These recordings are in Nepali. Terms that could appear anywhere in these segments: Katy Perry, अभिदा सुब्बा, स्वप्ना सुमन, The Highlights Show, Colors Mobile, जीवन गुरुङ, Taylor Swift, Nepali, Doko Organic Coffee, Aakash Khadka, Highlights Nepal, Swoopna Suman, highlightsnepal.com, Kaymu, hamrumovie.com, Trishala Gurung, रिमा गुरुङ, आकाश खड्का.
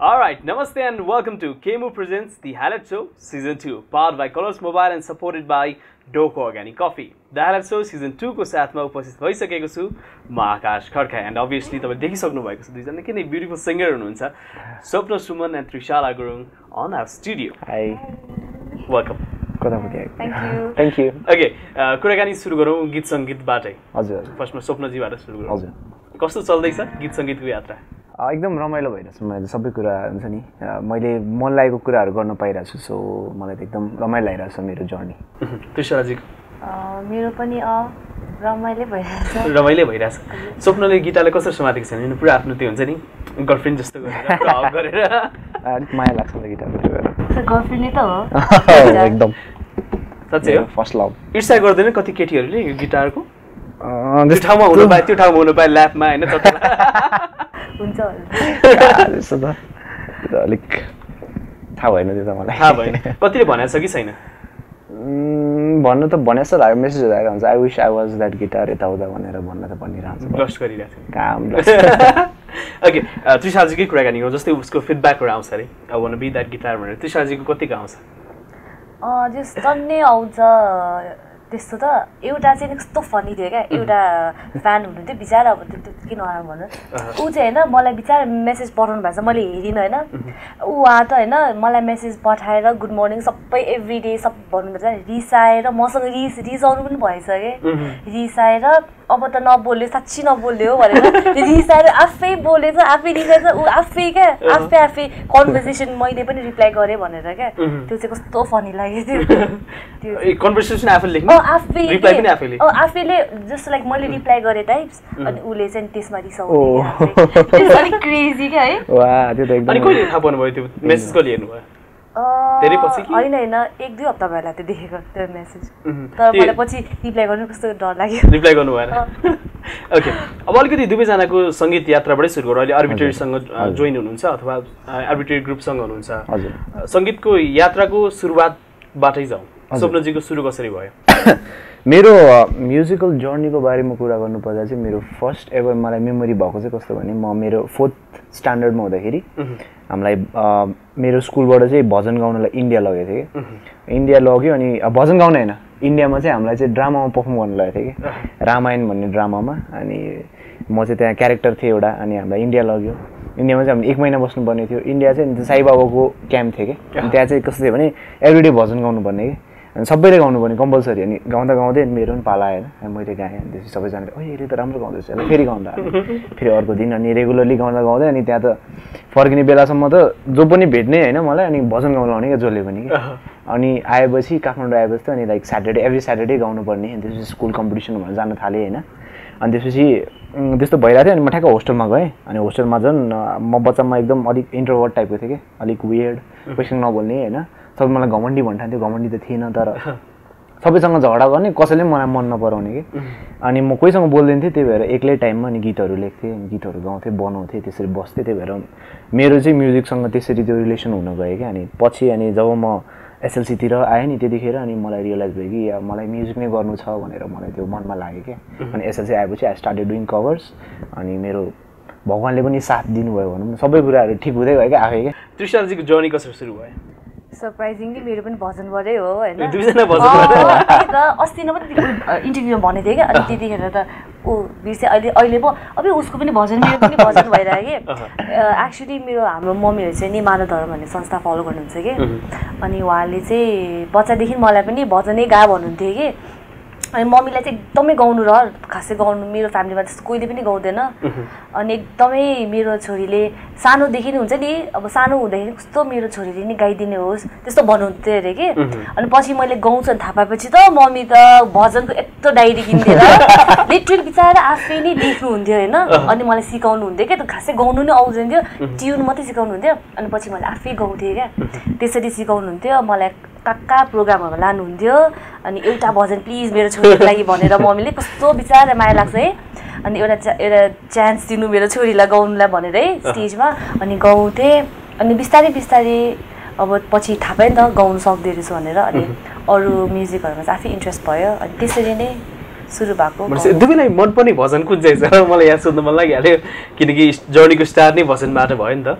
Alright, namaste and welcome to Kaymu Presents The Highlights Show Season 2, powered by Colors Mobile and supported by Doko Organic Coffee. The Highlights Show Season 2 को साथ में उपस्थित भइसकेको छु म आकाश खड्का and obviously तपाईले देखिसक्नु भएको छ दुईजना किन ब्युटीफुल सिंगर हुनुहुन्छ स्वप्ना सुमन and Trishala Gurung on our studio. Hi. Welcome. Thank you. Okay, कुराकानी सुरु गरौँ गीत संगीतबाटै. हजुर. फर्स्टमा स्वप्ना जीबाट सुरु गरौँ. हजुर. कस्तो चल्दैछ गीत संगीतको यात्रा? एकदम रमाइलो भइरहेछ मैले सबै कुरा हुन्छ नि मैले मन लागेको कुराहरु गर्न पाइरहेछु सो मलाई एकदम रमाइलो लागिरहेछ मेरो जर्नी त्रिशला जी मेरो पनि रमाइलो भइरहेछ स्वप्नाले गीताले कसरी समातेको छ नि पुरा आफ्नो त्यो हुन्छ नि गर्लफ्रेन्ड जस्तो गरेर अलिक माया लाग्छ मलाई गीताले गर्लफ्रेन्ड नै त हो एकदम साच्चै हो फर्स्ट लभ इर्ष्या गर्दैन कति केटीहरुले यो गिटारको ठाउँमा हुनु पाए त्यो ठाउँमा हुनु पाए ल्यापमा हैन त हुन्छ होला सदा अलिक थाहा भएन त्यो त मलाई थाहा भएन कतिले भनेछ कि छैन भन्नु त भनेछ र मेसेजहरु आएको हुन्छ I wish I was that guitar यताउदा भनेर भन्न त भनिरान्छ ब्रस्ट गरिराछ काम ओके त्रिशाल जीको कुराकानी गर्नु जस्तै उसको फिडब्याकहरु आउँछ रे I want to be that guitar भनेर त्रिशाल जीको कतिको आउँछ जस्ट टन्ने आउँछ त्यस्तो त एउटा चाहिँ कस्तो फनी थियो के एउटा फ्यान हुनुहुन्थ्यो बिचारा अब त्यो किन आयो भनेर उ चाहिँ हैन मलाई बिचारा मेसेज पठाउनु भएको छ मैले हेरिन हैन उ आ त हैन मलाई मेसेज पठाएर गुड मर्निङ सबै एभ्री डे सब भन्नु हुन्छ नि रिसाएर मसँग रिसाउनु पनि भएछ के रिसाएर अब त नबोल्यो साच्चै नबोल्यो भनेर रिसाएर आफै बोलेछ आफै रिसाएछ उ आफै के आफै कन्भर्सेसन मैले पनि रिप्लाई गरे भनेर के त्यो चाहिँ कस्तो फनी लाग्यो त्यो ए कन्भर्सेसन आफै लेख्नु रिप्लाई पनि आफैले आफैले जस्ट लाइक मैले रिप्लाई गरे टाइप्स अनि उले चाहिँ त्यसमा रिसाउँथे त्यो अलिक क्रेजी के है वा त्यो त एकदम अनि कहिले थाहा पाउनु भयो त्यो मेसेज कहिले हेर्नु भयो धेरै पछि कि हैन हैन एक दुई हप्ता भयो होला त्यो देखेको त्यो मेसेज तर मलाई पछि रिप्लाई गर्नु कस्तो डर लाग्यो रिप्लाई गर्नु भएन ओके अब अलिकति दुबै जनाको संगीत यात्राबाटै सुरु गरौँ अहिले आर्बिट्रेरी सँग जोइन हुनुहुन्छ अथवा आर्बिट्रेरी ग्रुप सँग हुनुहुन्छ संगीतको यात्राको सुरुवातबाटै जाऊ स्वप्ना जीको सुरु कसरी भयो मेरो म्युजिकल जर्नीको बारेमा कुरा गर्नु पर्दा चाहिँ मेरो फर्स्ट एभर मलाई मेमोरी भएको चाहिँ कस्तो भने म मेरो 4th स्ट्यान्डर्डमा हुँदाखेरि हामीलाई मेरो स्कुलबाट चाहिँ भजन गाउनलाई इन्डिया लगेको थियो के इन्डिया लग्यो अनि भजन गाउन हैन इन्डियामा चाहिँ हामीलाई चाहिँ ड्रामामा पर्फर्म गर्न लगाएको थियो के रामायण भन्ने ड्रामामा अनि म चाहिँ त्यहाँ क्यारेक्टर थिएँ एउटा अनि हामीलाई इन्डिया लग्यो इन्डियामा चाहिँ हामी एक महिना बस्नुपर्ने थियो इन्डिया चाहिँ साई बाबाको क्याम्प थियो के अनि त्यहाँ चाहिँ कस्तो थियो भने एभ्रीडे भजन गाउनुपर्ने के अनि सबैले गाउनुपर्ने कम्पलसरी अनि गाउँदा गाउँदै मेरो पनि पाला आएन अनि मैले गाएँ अनि त्यसपछि सबैजनाले ओइ यसले त राम्रो गाउँदैछ अनि फेरि गाउँदा फेरि अर्को दिन अनि रेगुलरली गाउँदा गाउँदै अनि त्यहाँ त फर्किने बेलासम्म त जो पनि भेट्ने होइन मलाई अनि भजन गाउन आउने क्या जसले पनि कि अनि आएपछि काठमाडौँ आएपछि त अनि लाइक स्याटरडे एभ्री स्याटरडे गाउनुपर्ने अनि त्यसपछि स्कुल कम्पिटिसन भनेर जान थालेँ होइन अनि त्यसपछि त्यस्तो भइरहेको थियो अनि म ठ्याक्क होस्टेलमा गएँ अनि होस्टेलमा झन् म बच्चामा एकदम अलिक इन्ट्रोभर्ट टाइपको थिएँ कि अलिक वियर्ड क्वेसन नबोल्ने होइन सबै मलाई घमण्डी भन्थ्यो घमण्डी त थिएन तर सबैसँग झगडा गर्ने कसैले मलाई मन नपराउने कि अनि म कोहीसँग बोल्दैन थिएँ त्यही भएर एक्लै टाइममा अनि गीतहरू लेख्थेँ गीतहरू गाउँथेँ बनाउँथेँ त्यसरी बस्थेँ त्यही भएर मेरो चाहिँ म्युजिकसँग त्यसरी त्यो रिलेसन हुन गयो क्या अनि पछि अनि जब म एसएलसीतिर आएँ नि त्यतिखेर अनि मलाई रियलाइज भयो कि मलाई म्युजिक नै गर्नु छ भनेर मलाई त्यो मनमा लाग्यो क्या अनि एसएलसी आएपछि आई स्टार्टेड डुइङ कभर्स अनि मेरो भगवान्ले पनि साथ दिनुभयो भनौँ न सबै कुराहरू ठिक हुँदै गयो क्या आफै क्या त्रिशालजीको जर्नी कसरी सुरु भयो surprisingly मेरो पनि भजन भरै हो हैन दुईजना भजन भएर अस्ति न पनि इन्टरभ्यूमा भन्ने थिए के अनि त्यतिखेर त ओ बिर्से अहिले अहिले पो अबे उसको पनि भजन मेरो पनि भजन भइराख्यो के एक्चुअली मेरो हाम्रो मम्मीहरु चाहिँ नि मानव धर्म भन्ने संस्था फलो गर्नुहुन्छ के अनि उहाँले चाहिँ बच्चा देखि मलाई पनि भजनै गा भन्नुहुन्थे के अनि मम्मीलाई चाहिँ एकदमै गाउनु र खासै गाउनु मेरो फ्यामिलीमा त्यस्तो कोहीले पनि गाउँदैन अनि एकदमै मेरो छोरीले सानो देखि हुन्छ नि अब सानो हुँदाखेरि कस्तो मेरो छोरीले नि गाइदिने होस् त्यस्तो भन्नुहुन्थ्यो अरे के अनि पछि मैले गाउँछ थाहा पाएपछि त मम्मी त भजनको यत्रो डायरी किन्थेर लिटरली बिचारा आफै नै लेख्नुहुन्थ्यो हैन अनि मलाई सिकाउनुहुन्थ्यो के त खासै गाउनु नै आउँदैन थियो ट्युन मात्रै सिकाउनुहुन्थ्यो अनि पछि मैले आफै गाउँथे के त्यसरी सिकाउनुहुन्थ्यो मलाई काका प्रोग्रामहरुमा लानुहुन्थ्यो अनि एउटा भजन प्लिज मेरो छोरीको लागि भनेर मम्मीले कस्तो बिचारा माया लाग्छ है अनि एउटा चान्स दिनु मेरो छोरीलाई गाउनुलाई भनेर है स्टेजमा अनि गाउँथे अनि बिस्तारै बिस्तारै अब पछि थाहा पाएँ नि त गाउन सक्दै रहेछ भनेर अनि अरु म्युजिकहरुमा चाहिँ आफै इन्ट्रेस्ट भयो अनि त्यसरी नै सुरु भएको दुबैलाई मन पनि भजन कुन्जै छ मलाई यहाँ सोध्न मन लागिहाल्यो किनकि जर्नीको स्टार्ट नै भजनबाट भयो नि त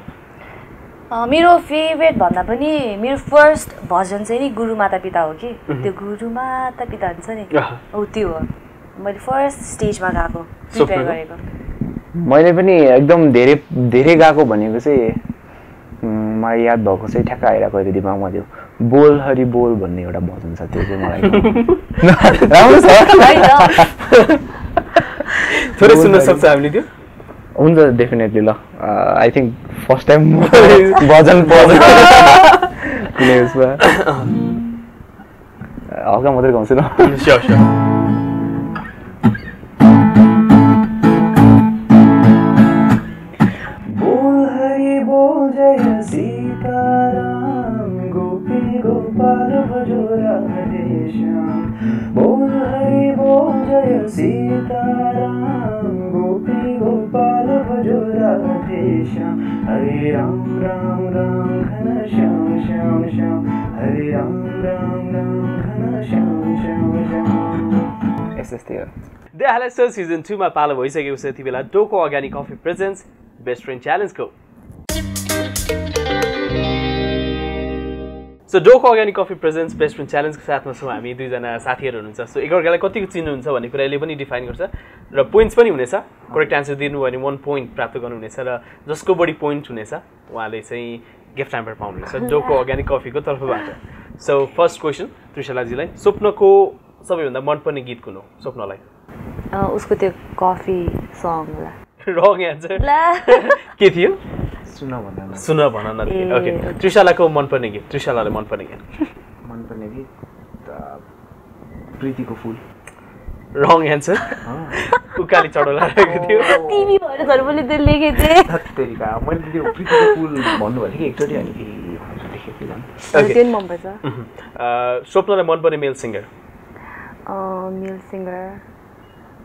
मेरो फेभरेट भन्दा पनि मेरो फर्स्ट भजन चाहिँ नि गुरु माता पिता हो कि त्यो गुरु माता पिता हुन्छ नि हो त्यो हो मैले फर्स्ट स्टेजमा गाएको प्रिपेयर गरेको मैले पनि एकदम धेरै धेरै गाएको भनेको चाहिँ मलाई याद भएको चाहिँ ठ्याक्क आइराको थियो दिमागमा त्यो बोल हरि बोल भन्ने एउटा भजन छ त्यो चाहिँ मलाई राम्रो छ थोरै सुन्न सक्छ हामीले त्यो हुन्छ डेफिनेटली ल आई थिंक फर्स्ट टाइम भजन भजन कुनेसमा आउँगा मात्र गाउँछु ल स्योर स्योर बोल हरि बोल जय सीताराम गोपी गोपाल भजो राधे श्याम बोल हरि बोल जय सीताराम गोपी गोपाल भजो राधे श्याम हरे राम राम राम घन श्याम श्याम श्याम हरे Ram Ram Ram Ghanshyam Shyam Shyam SST the highlights show season 2 मा पालो भइसकेको छ त्यतिबेला Doko organic coffee presents best friend challenge को so Doko organic coffee presents best friend challenge को साथमा छौं हामी दुई जना साथीहरु हुनुहुन्छ सो एकअर्कालाई कतिको चिन्नुहुन्छ भन्ने कुराले पनि डिफाइन गर्छ र पोइन्ट्स पनि हुनेछ करेक्ट आन्सर दिनु भयो भने 1 पोइन्ट प्राप्त गर्नुहुनेछ र जसको बढी पोइन्ट हुनेछ उहाँले चाहिँ गिफ्ट ह्याम्पर पाउनुहुन्छ डोको अर्गानिक कफीको तर्फबाट सो फर्स्ट क्वेशन त्रिशाला जीलाई स्वप्नको सबैभन्दा मनपर्ने गीत कुन हो स्वप्नलाई उसको त्यो कफी सङ होला रङ आन्सर के थियो सुना भन्न न ओके त्रिशालाको मनपर्ने गीत त्रिशालाले मनपर्ने गीत प्रीतिको फूल रङ आन्सर उकाली चढोला राखेको थियो टिभी भएर घर पनि त्यो लेखे थिए तत्तेका मैले त्यो प्रीतिको फूल भन्नु भने के एकचोटी अनि लेखेको जान त्यो मन पर्छ स्वप्नलाई मनपर्ने मेल सिंगर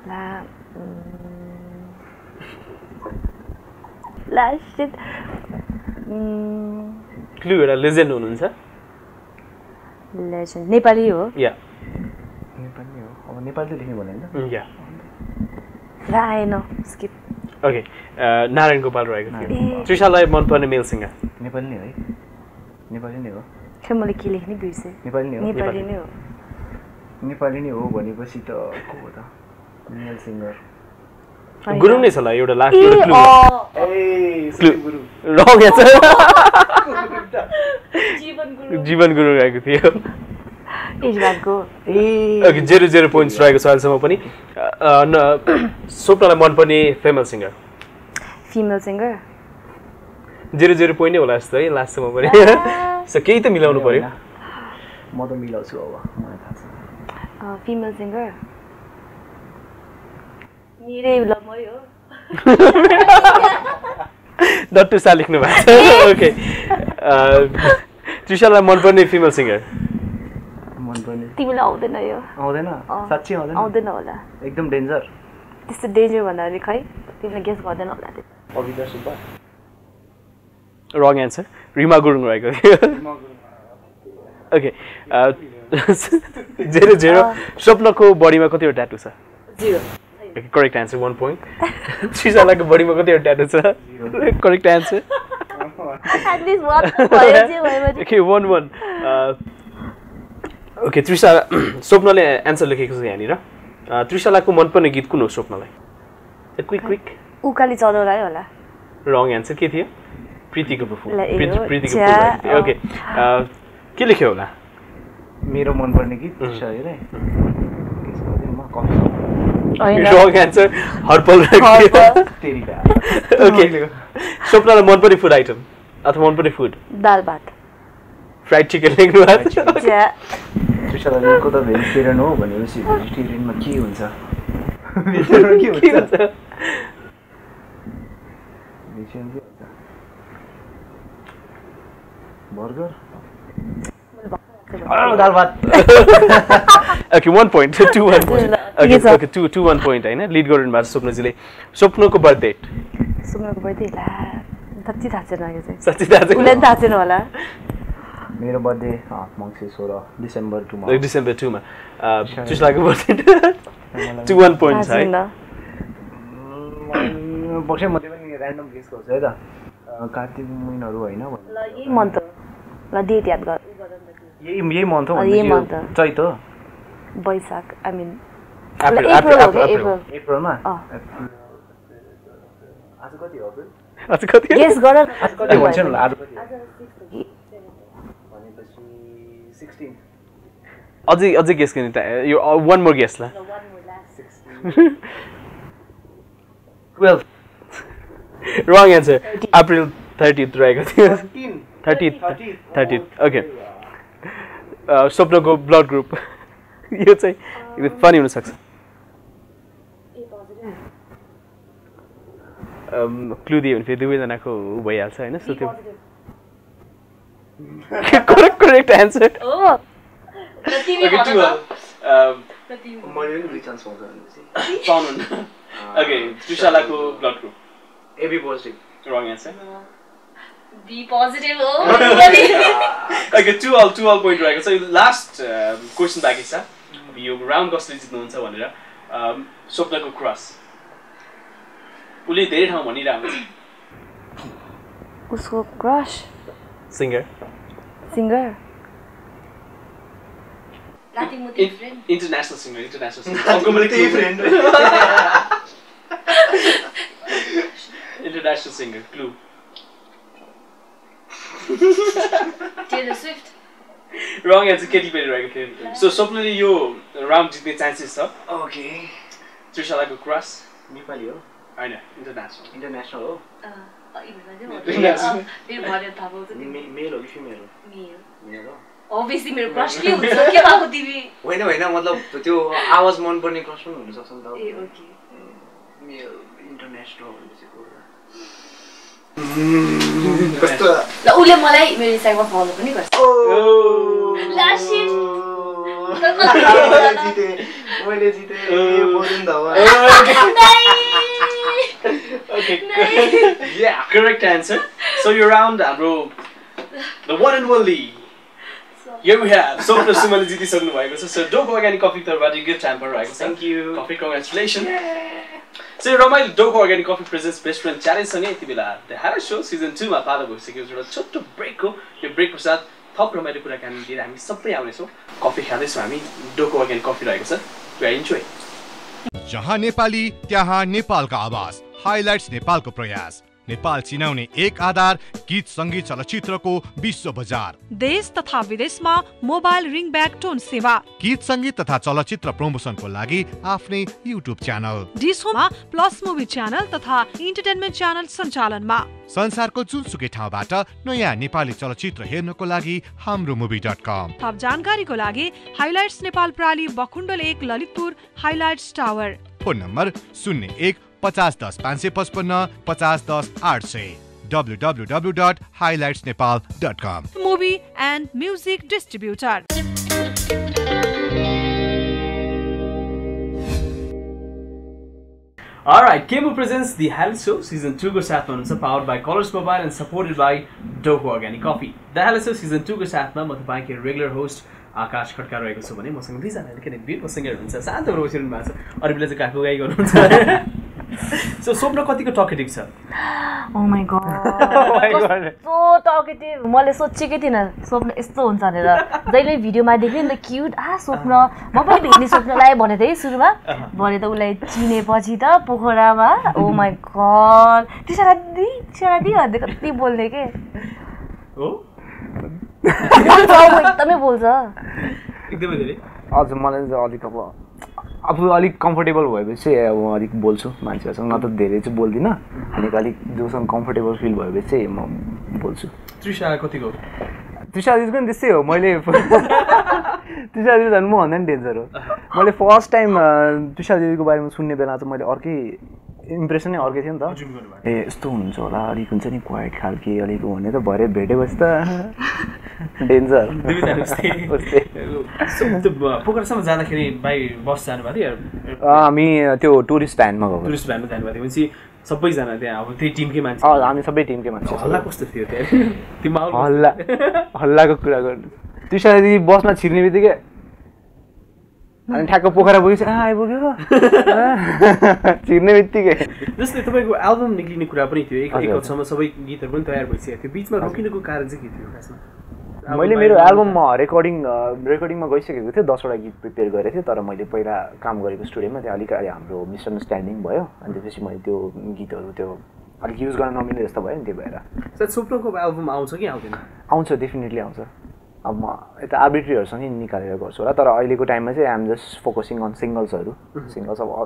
ला लास्ट क्लु एउटा लेजेन्ड हुनुहुन्छ लेजेन्ड नेपाली हो या नेपाली हो अब नेपाली लेख्ने भने हैन या राएन स्किप ओके नारायण गोपाल राईको थियो त्रिशालाई मन पर्ने मेल सिंगर नेपाली नै है नेपाली नै हो के मैले के लेख्ने बिर्से नेपाली नै हो भनेपछि त को हो त मेल सिंगर गुरुङ नै छ ल एउटा लास्ट क्लु ए गुरुङ रङ छ जीवन गुरुङ आएको थियो इजबाको ए ओके 00 पोइन्ट्स रहेको छ अहिलेसम्म पनि स्वप्नलाई मनपर्ने फिमेल सिंगर 00 पोइन्ट नै होला जस्तो है लास्टसम्म पनि सो केही त मिलाउनु पर्यो म त मिलाउँछु अब मलाई थाहा छ फिमेल सिंगर मेरै लमै हो डट्टु सा लेख्नु भएको छ ओके त्रिशालाई मनपर्ने फिमेल सिंगर मनपर्ने तिमीलाई आउँदैन यो आउँदैन होला एकदम डेन्जर त्यस्तो डेन्जर भन्दा नि खै तिमीले गेस गर्दैन होला त्यो अभिदा सुब्बा रङ आन्सर रिमा गुरुङ रहेको थियो ओके 00 स्वप्नको बडीमा कतिवटा ट्याटू छ 0 करेक्ट आन्सर 1 पोइन्ट त्रिशालाको बडीमा कतिवटा ट्याटू छ करेक्ट आन्सर एटलिस्ट 1 भयो जे भयो okay 1 Okay, Trishala, Swopnale answer lekheko chha yani ra. Trishala ko man parne geet kuno Swopnale. A quick. Ukali chadau lai hola. Wrong answer ke thiyo? Pretty ko before. Pretty ko before. Okay. Ke lekhyo hola? Mero man parne geet shayad hai. Kisko din ma kaun. Wrong answer. Harpal rakhiyo. Teri ba. Okay. Swopnale man parne food item. Athwa man parne food. Dal bhat. Fried chicken leg no aata yeah Trishala ji ko to vegetarian ho bhanepachi vegetarian ma ke huncha vegetarian ke huncha vegetarian ke huncha burger dal bhat okay 1 point 2 1 point okay okay 2 1 point haina lead garden bhar Swopna ji le Swopna ko birthday la sachi tha chaina ke sachi tha chaina ule tha chaina hola मेरो बर्थडे मङ्सिर 16 डिसेम्बर 2 मा डिसेम्बर 2 मा Trishala को बर्थडे 21 पोइन्ट्स है पक्ष मध्ये पनि र्यान्डम गेस गर्छ है त कार्तिक महिनाहरु हैन ल यही मन्थ हो ल डेट याद गर यही मन्थ हो चैत हो बैशाख आई मिन अप्रिल मा आज कति हो गेस गर आज कति हुन्छ ल आज कति 16. Ajay guess can you one more guess la. No, one more last 16. 12. Wrong answer. 13. April 30th right. 13. 30th. Okay. Swopna ko blood group. You say with funny huna sakcha. A positive. Clue diyo भने फेरि दुवै जनाको भइहाल्छ हैन सो त्यो correct answer. Oh. Okay, Trishala ko blood group. AB positive. Wrong answer. B positive. Oh. Okay, 2 all point right. So last question back is sir. You round कसले जित्नु हुन्छ भनेर Swopna को cross. उले धेरै ठाउँ भनिरहेको छ. उसको crush. Singer. International singer. International singer. Clue. Taylor Swift. Wrong answer. Katy Perry. Right. So Swopnali yo round jitne chances are. Okay. Trishala ko cross. Nepali ho. I know. International ho. Male. Obviously, my crush is male. Wait, I was born for a crush. Okay. Male, international. Okay. Yeah, correct answer. So you're round, bro. The one and only. Here we have Swoopna Suman jiti saknu bhayeko cha. So Doko Organic Coffee tarafबाट you give hamper raheko cha. Thank you. Coffee congratulations. Yeah. So Ramail Doko Organic Coffee presents Best Friend Challenge सँगै यति बेला The Highlights Show season 2 मा पालो भइसक्यो एउटा छोटो ब्रेक हो. यो ब्रेकको साथ थप रमाइलो कुराकानी लिएर हामी सबै आउने छौं. कफी खादै छौं हामी Doko Organic Coffee रहेको छ. You enjoy. जहाँ नेपाली त्यहाँ नेपालको आवाज हाइलाइट्स नेपालको प्रयास नेपाल चिनाउने एक आधार गीत संगीत चलचित्रको विश्व बजार देश तथा विदेशमा मोबाइल रिङ ब्याक टोन सेवा गीत संगीत तथा चलचित्र प्रमोसनको लागि आफ्नै युट्युब च्यानल डिसमा प्लस मुभी च्यानल तथा इन्टरटेनमेन्ट च्यानल सञ्चालनमा संसारको जुनसुकै ठाउँबाट नयाँ नेपाली चलचित्र हेर्नको लागि hamrumovie.com थप जानकारीको लागि हाइलाइट्स नेपाल प्राली Bakhundol 1 Lalitpur highlights tower phone number 01 50 10 555 50 10 800 www.highlightsnepal.com Movie and music distributor. Alright, Kaymu presents The Highlights Show Season 2 ko sathma hununcha powered by Colors Mobile and supported by Doko Organic Coffee. The Highlights Show Season 2 ko sathma ma tapaiko regular host Aakash Khadka raheko chu bhane maसँग दुई जनाहरु कनेक्ट बिटमा सिंगर हुनुहुन्छ साथै रोसिरहनु भएको छ अरु बेला चाहिँ काको गाई गर्नुहुन्छ So Swoopna katika talkative sir? Oh my god. Oh my god. So talkative. Malle sochche ke thina Swoopna yesto huncha nera. Jaile video ma dekhe ni cute ah Swoopna ma pani bhedni Swoopna lai bhane thye suru ma. Bhane ta ulai chinepachi ta pokhara ma. Oh my god. Trishala di kati bolne ke? Oh. एकदमै बोल्छ एकदमै धेरै आज मलाई चाहिँ अलिक अब आफू अलिक कम्फर्टेबल भएपछि म अलिक बोल्छु मान्छेसँग न त धेरै चाहिँ बोल्दिन अनि अलिक जोसँग कम्फर्टेबल फिल भएपछि म बोल्छु तृषा कतिको तृषा दिस पनि त्यस्तै हो मैले तृषा दिस झन् म भन्दा नि डेन्जर हो मैले फर्स्ट टाइम तृषा दिदीको बारेमा सुन्ने बेला चाहिँ मैले अर्कै इम्प्रेसन नै अर्कै थियो नि त ए यस्तो हुन्छ होला अलिक हुन्छ नि क्वाइट खालके अलिक भने त भरे भेटेपछि त डेन्जर पोखरासम्म जाँदाखेरि बाइ बस जानुभएको थियो हामी त्यो टुरिस्ट भ्यानमा गएको टुरिस्ट भ्यानमा जानुभएको थियो भनेपछि सबैजना त्यहाँ अब त्यही टिमकै मान्छे हामी सबै टिमकै मान्छे हल्ला कस्तो थियो त्यहाँ हल्ला हल्लाको कुरा गर्नु तृषा दिदी बसमा छिर्ने बित्तिकै अनि ठ्याक्क पोखरा पुगेछ आइपुग्यो छिर्ने बित्तिकै जस्तै तपाईँको एल्बम निक्लिने कुरा पनि थियो एक एकसम्म सबै गीतहरू पनि तयार भइसकेको थियो बिचमा रोकिनुको कारण चाहिँ के थियो खासमा मैले मेरो एल्बममा रेकर्डिङमा गइसकेको थियो 10वटा गीत प्रिपेयर गरेको थिएँ तर मैले पहिला काम गरेको स्टुडियोमा त्यहाँ अलिकति हाम्रो मिसअन्डरस्ट्यान्डिङ भयो अनि त्यसपछि मैले त्यो गीतहरू त्यो अलिक युज गर्न नमिल्ने जस्तो भयो नि त्यही भएर सर सुप्रोको एल्बम आउँछ कि आउँदैन आउँछ डेफिनेटली आउँछ अब म यता आर्बिट्रीहरूसँगै निकालेर गर्छु होला तर अहिलेको टाइममा चाहिँ I'm just focusing on singles अब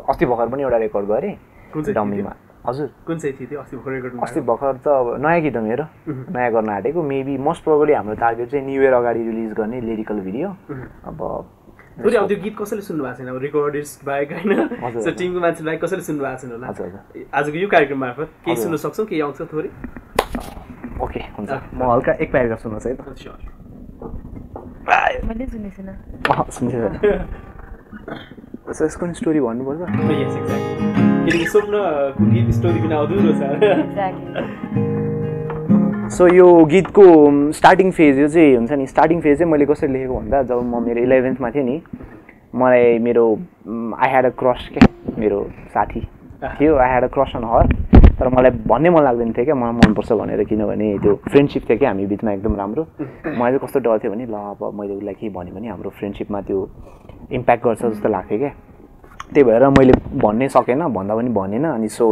अस्ति भर्खर पनि एउटा रेकर्ड गरेँ डम्मीमा हजुर कुन चाहिँ थियो अस्ति भर्खर त अब नयाँ गीत हो मेरो नयाँ गर्न आँटेको मेबी मोस्ट प्रोबेबली हाम्रो टार्गेट चाहिँ न्यु इयर अगाडि रिलिज गर्ने लिरिकल भिडियो अब त्यो गीत कसैले सुन्नु भएको छैन अब रेकर्डिस्ट बाहेक होइन सो टिमको मान्छे बाहेक कसैले सुन्नु भएको छैन होला आजको यो कार्यक्रम मार्फत केही सुन्न सक्छौँ केही आउँछ थोरै ओके हुन्छ म हल्का एक प्याराग्राफ सुन्न चाहिँ त मैले सुने छैन सो यसको नि स्टोरी भन्नुपर्छ यस एक्ज्याक्टली किनकि स्वप्नको गीत स्टोरी बिना अधुरो छ एक्ज्याक्टली सो यो गीतको स्टार्टिङ फेज यो चाहिँ हुन्छ नि स्टार्टिङ फेज चाहिँ मैले कसरी लेखेको भन्दा जब म मेरो 11थमा थिएँ नि मलाई मेरो I had a cross K मेरो साथी थियो I had a crush on her तर मलाई भन्नै मन लाग्दैन थियो क्या मलाई मनपर्छ भनेर किनभने त्यो फ्रेन्डसिप थियो क्या हामी बिचमा एकदम राम्रो मलाई चाहिँ कस्तो डर थियो भने ल अब मैले उसलाई के भन्यो भने हाम्रो फ्रेन्डसिपमा त्यो इम्प्याक्ट गर्छ जस्तो लाग्थ्यो क्या त्यही भएर मैले भन्नै सकेन भन्दा पनि भनेन अनि सो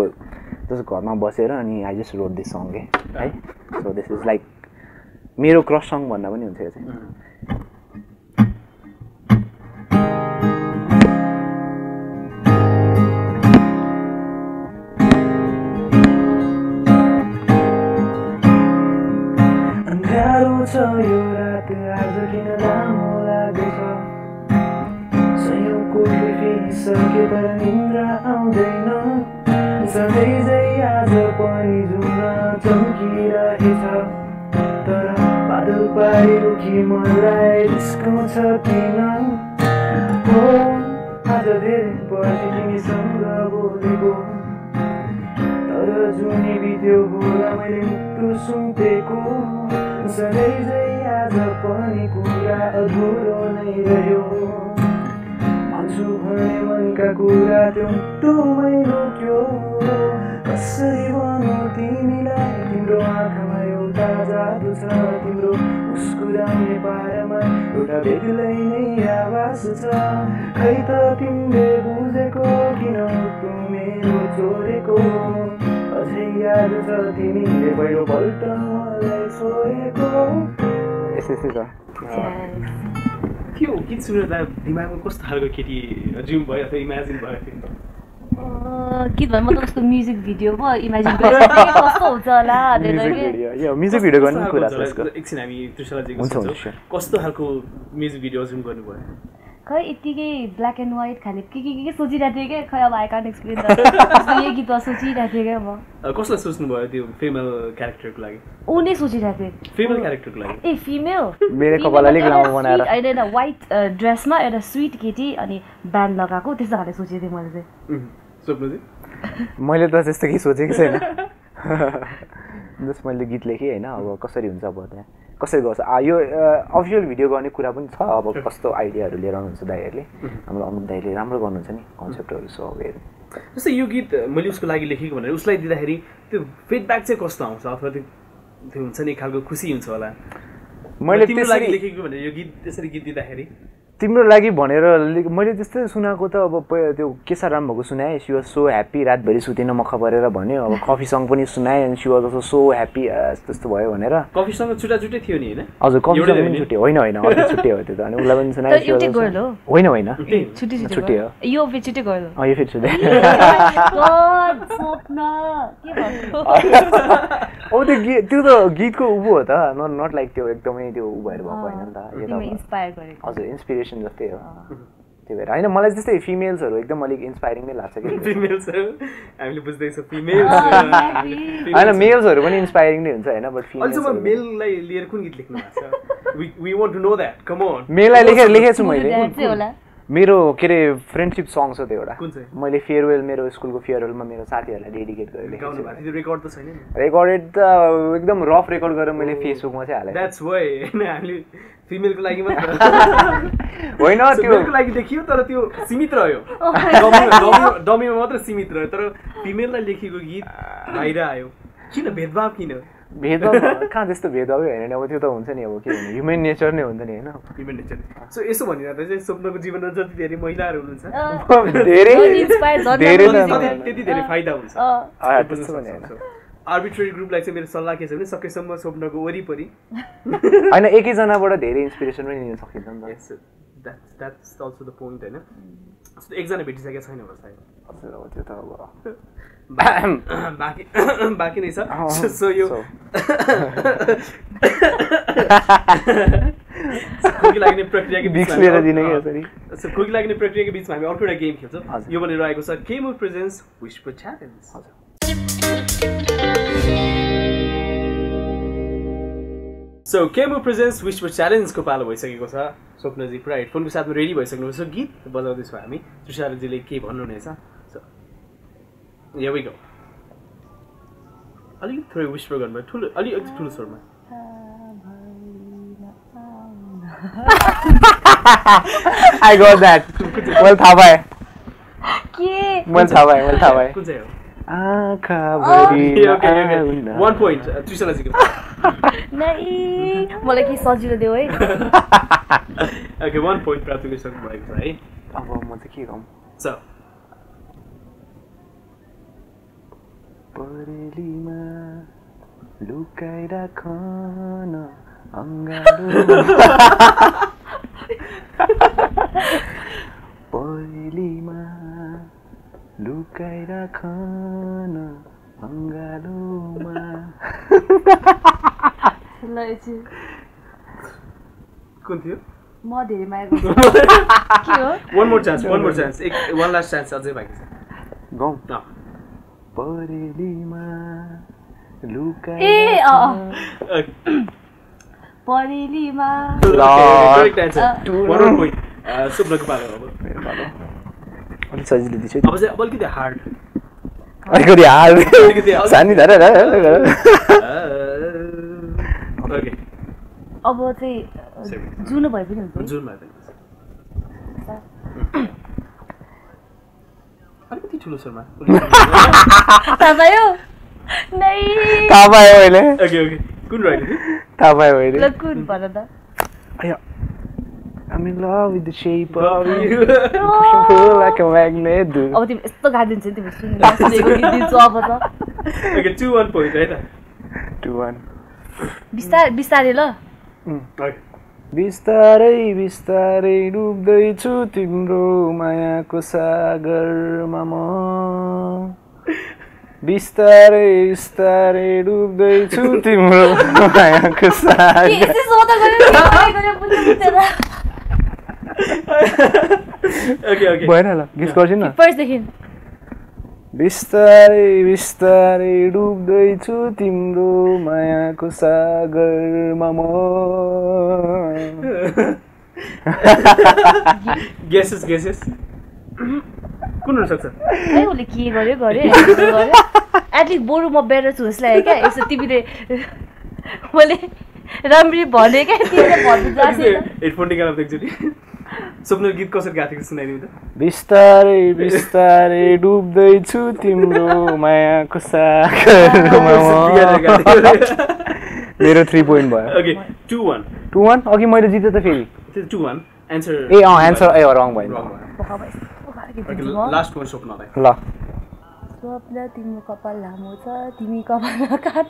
जस्तो घरमा बसेर अनि I just wrote this song है सो दिस इज लाइक मेरो क्रस सङ भन्दा पनि हुन्छ यो चाहिँ So you rat आज किन लामो लागेछ संयोगको बिफिसक्यो तर निन्द्रा आउँदैन सधैँझै आज पनि जुन चम्किरहेछ तर बादल पारी रुखी मलाई रिस्काउँछ किन हो आज धेरै पछि तिमीसँग बोलेको तर जुनी बित्यो होला मैले मुटु सुम्पेको सधैँझै आज पनि कुरा अधुरो नै रह्यो भन्छु भने मनका कुरा त्यो टुमै रोक्यो कसरी भनौँ तिमीलाई तिम्रो आँखामा एउटा जादु छ तिम्रो मुस्कुराउने पारामा एउटा बेग्लै नै आवाज छ खै त तिमीले बुझेको किन तु मेरो चोरेको के हो गीत सुनेर दिमागमा कस्तो खालको केटी ड्रिम भयो अथवा इमेजिन भयो गीत भन्नु त कस्तो म्युजिक भिडियो भयो इमेजिन गरेर कस्तो हुन्छ होला म्युजिक भिडियो गर्ने कुरा छ यसको एकछिन हामी तृषालाजीको सोचौँ कस्तो खालको म्युजिक भिडियो जुम गर्नुभयो खै यत्तिकै ब्ल्याक एन्ड व्हाइट खाले के सोचिरहेको थिएँ क्या खै अब आई कान्ट एक्सप्लेन यही गीत सोचिरहेको थिएँ क्या म कसलाई सोच्नुभयो त्यो फिमेल क्यारेक्टरको लागि ऊ नै सोचिरहेको थिएँ फिमेल क्यारेक्टरको लागि ए फिमेल मेरो कपाल अलिक लामो बनाएर होइन व्हाइट ड्रेसमा एउटा स्विट केटी अनि ब्यान्ड लगाएको त्यस्तो खाले सोचेको थिएँ मैले चाहिँ स्वप्नजी मैले त त्यस्तो केही सोचेको छैन जस मैले गीत लेखे हैन अब कसरी हुन्छ अब त्यहाँ कसरी गर्छ आ यो अफिसियल भिडियो गर्ने कुरा पनि छ अब कस्तो आइडियाहरु लिएर आउनुहुन्छ दाइहरुले हाम्रो अमित दाइले राम्रो गर्नुहुन्छ नि कन्सेप्टहरु सो अब जस्तै यो गीत मैले उसको लागि लेखेको भनेर उसलाई दिदाखेरि त्यो फीडब्याक चाहिँ कस्तो आउँछ अथवा त्यो हुन्छ नि खालको खुसी हुन्छ होला मैले तिम्रो लागि लेखेको भनेर यो गीत त्यसरी गीत दिदाखेरि तिम्रो लागि भनेर मैले त्यस्तै सुनाको त अब त्यो केशा राम भएको सुनाए शी वाज सो ह्यापी रात भरि सुतिन म खबरेर भन्यो अब कफी सङ पनि सुनाए and she was also so happy त्यस्तो भयो भनेर कफी सङ छुटा छुटै थियो नि हैन हजुर कफी सङ पनि छुटे होइन होइन अझ छुटे हो त्यो त अनि उलाई पनि सुनाए शी वाज छुटे गर्ल हो होइन होइन छुटी छुटे हो यो भेचिटे गर्ल अ यो भेचिटे गॉड स्वप्ना के भयो ओ त्यो त गीतको उबो हो त नट लाइक त्यो एकदमै त्यो उबोहरु भएको हैन नि त यो त इन्स्पायर गरेको हजुर इन्स्पायर जस्तै हो त्यो भएर हैन मलाई जस्तै फिमेल्सहरु एकदम अलिक इन्स्पायरिङ नै लाग्छ के फिमेल्सहरु हामीले बुझ्दै छ फिमेल्स हैन मेल्सहरु पनि इन्स्पायरिङ नै हुन्छ हैन बट फिमेल्स अल्सो म मेललाई लिएर कुन गीत लेख्नु भएको छ we want to know that come on मेललाई लेखेछु मैले मेरो केरे फ्रेन्डशिप सङ छ त्यो एउटा कुन चाहिँ मैले फेयरवेल मेरो स्कुलको फेयरवेलमा मेरो साथीहरुलाई डेडिकेट गरेर लेखेको छु त्यो रेकर्ड त छैन नि रेकर्डेड त एकदम रफ रेकर्ड गरेर मैले फेसबुकमा चाहिँ हालेँ दैट्स व्हाई हैन हामीले फीमेल को लागि मात्र होइन त्यो फीमेल को लागि देखियो तर त्यो सीमित रह्यो डमी मात्र सीमित रह्यो तर फीमेललाई लेखेको गीत बाहिर आयो किन भेदभाव किन भेदभाव कहाँ त्यस्तो भेदभावै हैन नि अब त्यो त हुन्छ नि अब के भन्नु ह्युमन नेचर नै हुन्छ नि हैन ह्युमन नेचर सो यसो भनिरादा चाहिँ स्वप्नको जीवनमा जति धेरै महिलाहरु हुनुहुन्छ त्यति धेरै फाइदा हुन्छ त्यस्तो भने हैन आर्बिट्रेरी ग्रुप लाइक चाहिँ मेरो सल्लाह के छ भने सकेसम्म स्वप्नको वरिपरि हैन एकैजनाबाट धेरै इन्स्पिरेसन पनि लिन सकिन्छ नि त द्याट्स अल्सो द पोइन्ट हैन एकजना भेटिसकेको छैन होला सायद हजुर हो त्यो त अब बाँकी नै छ सो यो खोकी लाग्ने प्रक्रियाको बिचमा लिएर दिने के यसरी सो खोकी लाग्ने प्रक्रियाको बिचमा हामी अर्को एउटा गेम खेल्छौँ यो भनेर रहेको छ केमु प्रेजेन्स विस्पर च्यालेन्ज हजुर So, Kaymu presents Whisper Challenge को पालो भइसकेको छ स्वप्ना जी पुरा हेडफोनको साथमा रेडी भइसक्नु भएको छ गीत बजाउँदैछौँ हामी त्रिशाला जीले के भन्नुहुनेछ सो हियर वी गो अलिक थोरै विस्पर गर्नु ठुलो अलि अलिक ठुलो स्वरमा I got that well थाहा भए के मैले थाहा भए कुन चाहिँ हो आँखा भरि आउन 1 point त्रिशाला जी नहीं मलाई के सजिलो देऊ है ओके 1 point प्राप्त गर्न भएको छ है अब म त के गम स परेलीमा लुकाइ राखन अंगालो परेलीमा लुकाइ राखन अंगालोमा लैछि कुन थियो म धेरै माया गर्छु के हो वन मोर चान्स एक वन लास्ट चान्स अझै बाँकी छ गम त परेलीमा लुकाइ ए परेलीमा ल correct answer one more point सुब्लक पालो अब मेरो पालो अनि सजिलो दिसै अब चाहिँ अलिकति हार्ड अलिकति हार्ड सानी धरे ओके अब चाहिँ जुन भए पनि हुन्छ जुन भए पनि अलिकति ठुलो शर्मा तपाईँ नै तपाईँ होइन ओके ओके कुन राइट तपाईँ होइन ल कुन भन त आयो I'm in love with the shape of you. Pushing pull like a magnet. अब तिमी यस्तो गादिन्छौ तिमी सुन्दिन्छौ कि दिन्छौ अब त ओके 2-1 point हैन 2-1 बिस्तारै ल ओके बिस्तारै डुब्दै छु तिम्रो मायाको सागरमा म बिस्तारै डुब्दै छु तिम्रो मायाको सागरमा के सोध गरे ओके भएन ल गिस गर्दिन न फर्स्ट देखिन बिस्तारै डुब्दै छु तिम्रो मायाको सागरमा म guesses At least Borum better to slag. It's a TV. Well, Ramri Bonnie can see the body. Sopna git कसरी गाथेको सुनाइदिउ त बिस्तारै बिस्तारै डुब्दै छु तिम्रो मायाको सागरमा मेरो 3 point भयो ओके 2-1 अघि मैले जिते त फेरि 2-1 answer A uh answer A wrong भयो लास्ट वन सपनालाई ल सपना तिम्रो कपाल लामो छ तिमी कपाल काट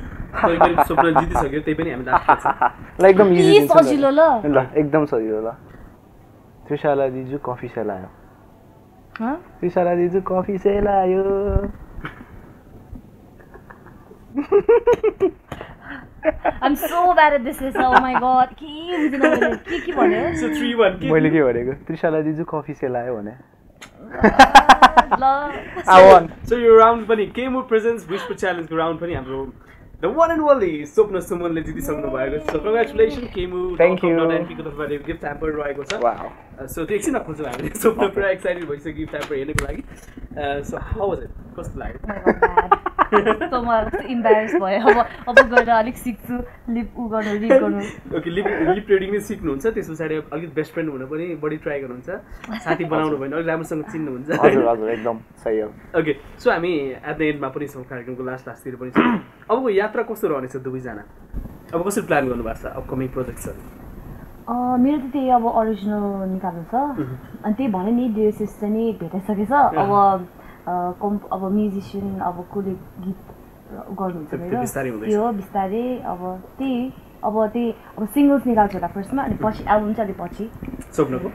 3-1 Sopna jiti sakyo tei pani hami last एकदम इजी छ सजिलो ल ल एकदम सजिलो ल त्रिशाला दिजु कफी सेलायो ह त्रिशाला दिजु कफी सेलायो I'm so bad at this oh my god के बुझिन मैले के भन्यो सो 3-1 के मैले के भनेको त्रिशाला दिजु कफी सेलायो भने ल I won so your round pani Kaymu presents whisper challenge round pani हाम्रो The one and only Swoopna Suman le jitisaunu bhayeko so congratulations Kaymu. Thank you. Gift hamper raheko cha. Wow. So the ekchina khojau hamile Swoopna pura excited bhaisakyo gift hamper heleko lagi. So how was it? Kasto lagyo? So much embarrassed bhayo. Aba gaera alik sikchu lip u garnu read garnu. Okay lip reading ni siknu huncha tyes paschai algit best friend huna pani body try garnu huncha. Sathi banaunu bhayo algit ramrosanga chinnu huncha. Hazur hazur ekdam sahi ho. Okay so hami at the end ma pani chhau karyakramko last tira pani chhau. Aba ko यात्रा कस्तो रहनेछ दुबै जना अब कसरी प्लान गर्नु भएको छ अपकमिङ प्रोजेक्ट छ मेरो त त्यही अब ओरिजिनल निकाल्नु छ अनि त्यही भने नि ड्रेसेस चाहिँ भेटाइसकेछ अब म्युजिशियन अब कुले गीत गर्नुहुन्छ मेरो यो बिस्तारै अब त्यही सिंगल्स निकाल्छु होला फर्स्टमा अनि पछि एल्बम चाहिँ पछि सोप्नुको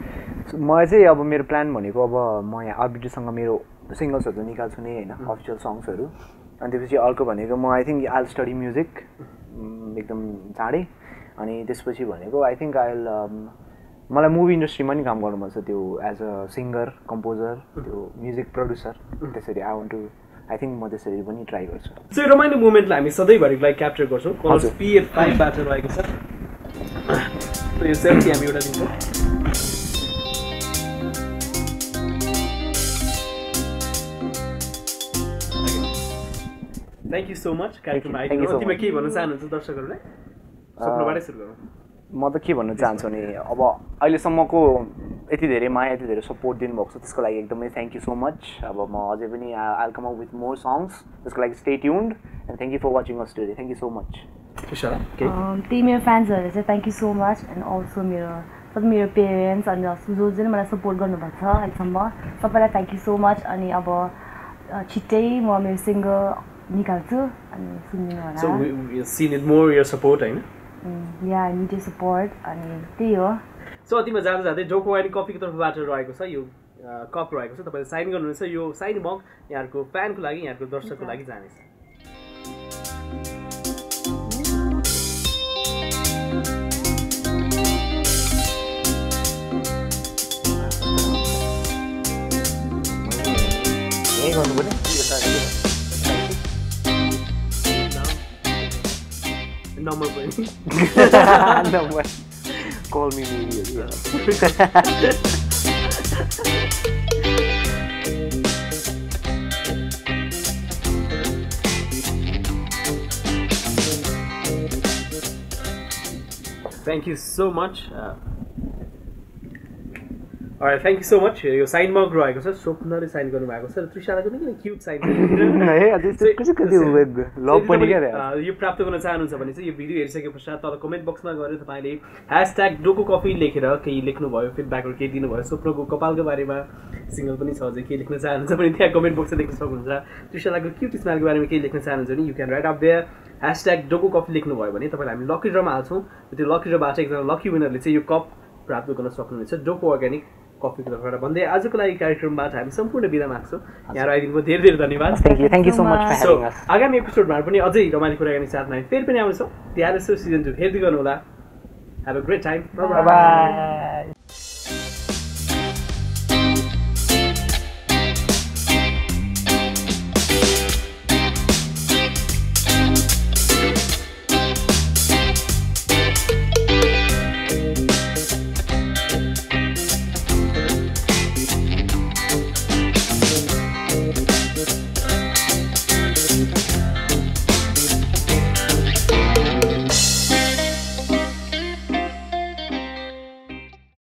म चाहिँ अब मेरो प्लान भनेको अब म यहाँ आर्बिटसँग मेरो सिंगल्सहरु निकाल्छु नि हैन अफिशियल सङ्ग्सहरु And I think I'll study music. I think I'll mala movie industry ma ni kaam garnu man cha tyo as a singer, composer, music producer. I want to I think ma त्यसरी पनि try गर्छु. So यो रमाइलो मोमेन्ट लाई हामी सधैँभरि लाइक क्याप्चर गर्छौं. Colors P5 बाट रहेको छ. So यो सेल्फी हामी एउटा दिन्छौं. Thank you so much. Thank you so much. I'll come up with more songs. Stay tuned and thank you for watching us today. Thank you so much. Trishala, my fans, thank you so much and also my parents and my support. Thank you so much and my singer. So we've seen it more your support, right? Yeah, I need your support. So Doko Organic Coffee ko tarfबाट रहेको छ यो कप रहेको छ तपाईले साइन गर्नुहुन्छ यो साइन मग यहाँको फ्यान को लागि यहाँको दर्शक को लागि जाने छ के गर्नु भने यो त Number one. Number one. Call me maybe. Yeah. Thank you so much. Alright, thank you so much. Your sign mark रहेको छ स्वप्न ले साइन गर्नु भएको छ त्रिशाला को निकै क्यूट साइन है अझै कसरी कसरी लभ पनि के यो प्राप्त गर्न चाहनुहुन्छ भने चाहिँ यो भिडियो हेरिसकेपछि तल कमेन्ट बक्समा गएर तपाईले #dokocoffee लेखेर केही लेख्नु भयो फिडब्याकहरु केही दिनु भयो स्वप्नको कपालको बारेमा सिंगल पनि छ अझै के लेख्न चाहनुहुन्छ भने त्यहाँ कमेन्ट बक्समा लेख्न सक्नुहुन्छ त्रिशाला को क्यूट स्माइलको बारेमा केही लेख्न चाहनुहुन्छ भने you can write up there #dokocoffee लेख्नु भयो भने तपाईलाई हामी लकी ड्रमा हाल्छौं त्यो लकी ड्रबाट एकजना लकी विनरले चाहिँ यो कप प्राप्त गर्न सक्नुहुन्छ Doko Organic कफी क्लबबाट भन्दै आजको लागि कार्यक्रमबाट हामी सम्पूर्ण बिदा माग्छौं यहाँ आइदिनुको धेरै धन्यवाद thank you so much for having us आगामी एपिसोडमा पनि अझै रमाइलो कुराकानी साथमा फेरि पनि आउनेछौं त्यतिबेला सिजन 2 हेर्दै गर्नु होला have a great time bye by